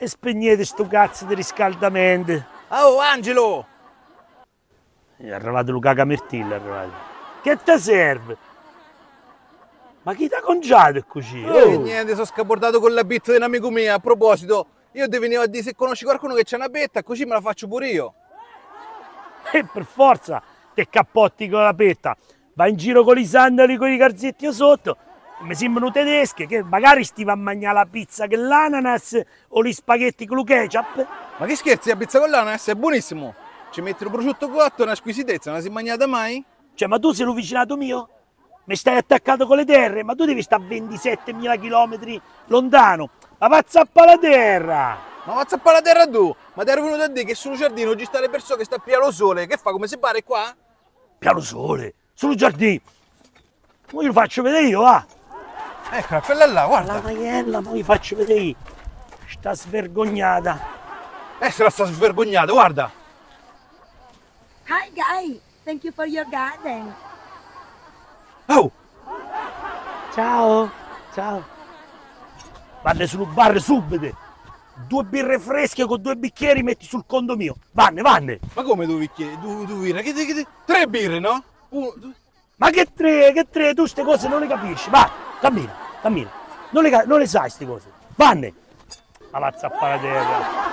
e spegnete sto cazzo di riscaldamento. Oh Angelo! È arrivato Luca Camertilla, è arrivato. Che ti serve? Ma chi ti ha congiato così? Oh. Niente, sono scabordato con la betta di un amico mio. A proposito, io ti venivo a dire se conosci qualcuno che c'ha una betta, così me la faccio pure io. E per forza te cappotti con la betta. Va in giro con i sandali, con i calzetti sotto. Mi sembrano tedesche che magari stiva a mangiare la pizza con l'ananas o gli spaghetti con il ketchup. Ma che scherzi, la pizza con l'ananas è buonissimo. Ci metto il prosciutto cotto, è una squisitezza, non si è mangiata mai? Cioè, ma tu sei l'avvicinato mio? Mi stai attaccato con le terre? Ma tu devi stare a 27.000 km lontano. Ma va a zappare la terra! Ma va a zappare la terra tu! Ma ti ero venuto a dire che sul giardino oggi sta le persone che sta piano sole. Che fa, come si pare qua? Piano sole? Sul giardino? Ma io lo faccio vedere io, va! Eccola, quella là, guarda! La maiella, ma vi faccio vedere io! Sta svergognata! Se la sta svergognata, guarda! Hi guy, thank you for your garden! Oh! Ciao! Ciao! Vanne sul bar subito! 2 birre fresche con 2 bicchieri metti sul conto mio! Vanne, vanne! Ma come 2 bicchieri? 2 birre? 3 birre, no? 1, 2... Ma che 3? Che 3? Tu ste cose non le capisci, va! Cammina, cammina, non le sai ste cose, vanne! Ma la zappa la terra!